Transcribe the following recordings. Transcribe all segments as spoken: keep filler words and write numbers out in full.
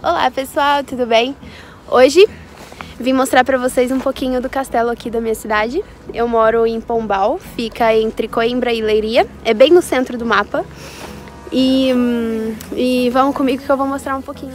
Olá pessoal, tudo bem? Hoje vim mostrar pra vocês um pouquinho do castelo aqui da minha cidade. Eu moro em Pombal, fica entre Coimbra e Leiria, é bem no centro do mapa. E, e vão comigo que eu vou mostrar um pouquinho.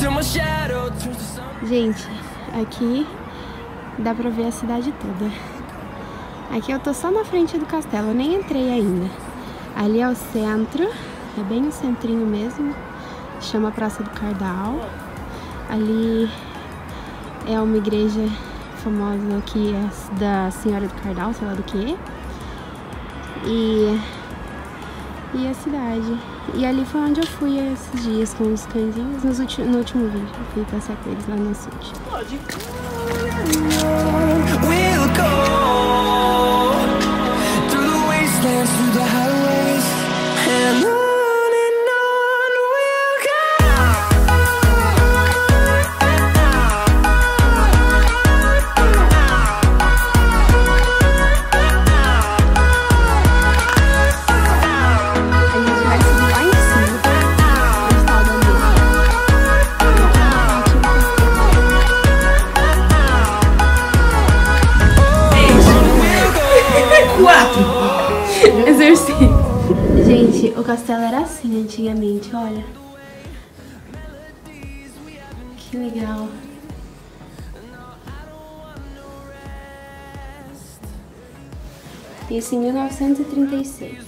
till my shadow. Gente, aqui dá pra ver a cidade toda. Aqui eu tô só na frente do castelo, eu nem entrei ainda. Ali é o centro, é bem o centrinho mesmo, chama Praça do Cardal. Ali é uma igreja famosa aqui, é da Senhora do Cardal, sei lá do que. E, e a cidade. E ali foi onde eu fui esses dias com os cãezinhos. Nos ulti- no último vídeo eu fui passar com eles lá no açude. Pode. Exercício. Gente, o castelo era assim antigamente, olha. Que legal. Isso em mil novecentos e trinta e seis.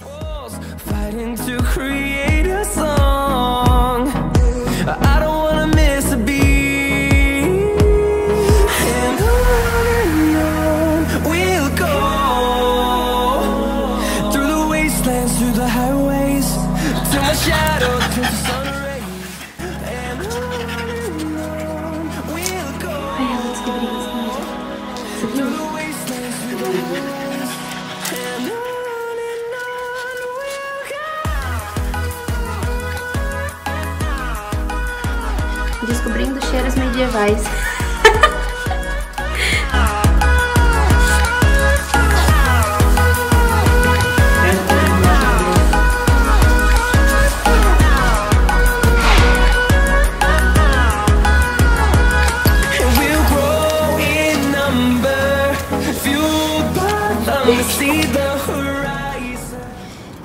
Descobrindo cheiros medievais.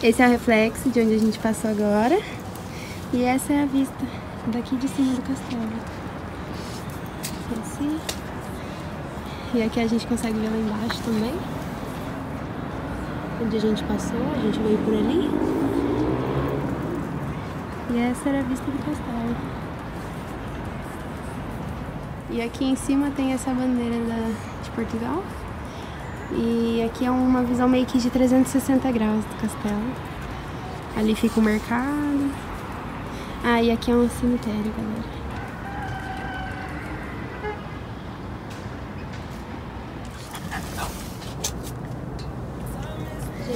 Esse é o reflexo de onde a gente passou agora. E essa é a vista daqui de cima do castelo. Assim. E aqui a gente consegue ver lá embaixo também. Onde a gente passou, a gente veio por ali. E essa era a vista do castelo. E aqui em cima tem essa bandeira da, de Portugal. E aqui é uma visão meio que de trezentos e sessenta graus do castelo. Ali fica o mercado. Ah, e aqui é um cemitério, galera.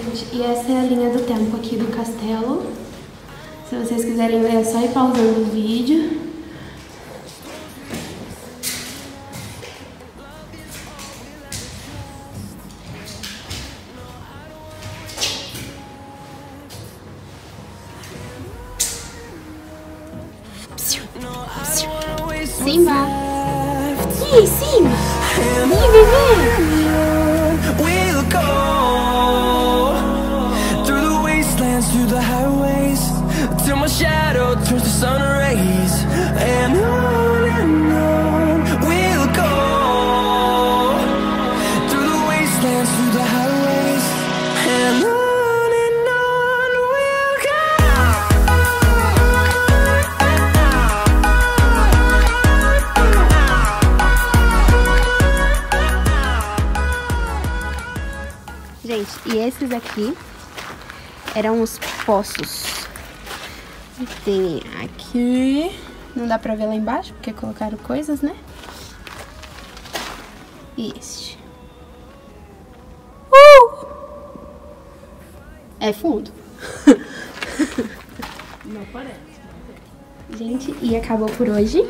Gente, e essa é a linha do tempo aqui do castelo. Se vocês quiserem ver, é só ir pausando o vídeo. Simba! Ei, Simba! Ei, bebê! Gente, e esses aqui eram os poços. E tem aqui... Não dá pra ver lá embaixo, porque colocaram coisas, né? E este. Uh! É fundo. Não parece. Gente, e acabou por hoje.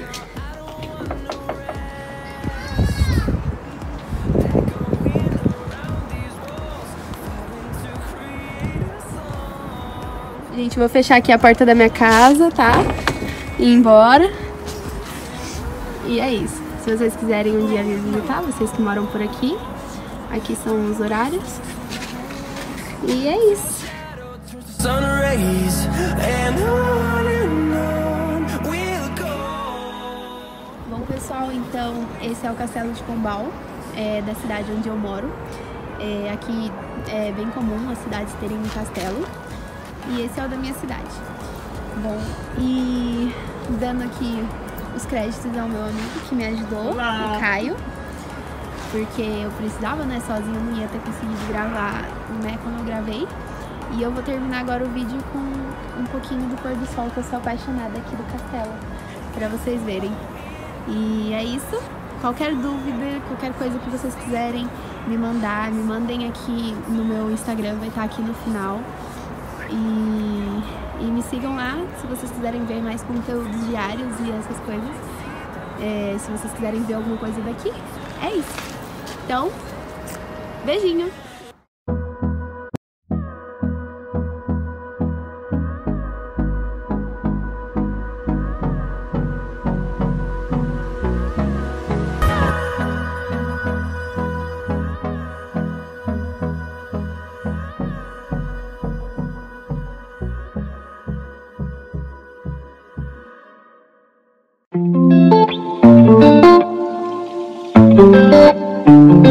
Gente, vou fechar aqui a porta da minha casa, tá? E ir embora. E é isso. Se vocês quiserem um dia vir visitar, vocês que moram por aqui. Aqui são os horários. E é isso. Bom, pessoal, então esse é o castelo de Pombal, é, da cidade onde eu moro. É, aqui é bem comum as cidades terem um castelo. E esse é o da minha cidade. Bom, e dando aqui os créditos ao meu amigo que me ajudou, Olá. o Caio, porque eu precisava, né, sozinho não ia ter conseguido gravar, né, quando eu gravei. E eu vou terminar agora o vídeo com um pouquinho do pôr do sol, que eu sou apaixonada aqui do castelo, pra vocês verem. E é isso. Qualquer dúvida, qualquer coisa que vocês quiserem me mandar, me mandem aqui no meu Instagram, vai estar aqui no final. E, e me sigam lá se vocês quiserem ver mais conteúdos diários e essas coisas. É, se vocês quiserem ver alguma coisa daqui, é isso. Então, beijinho! Thank you.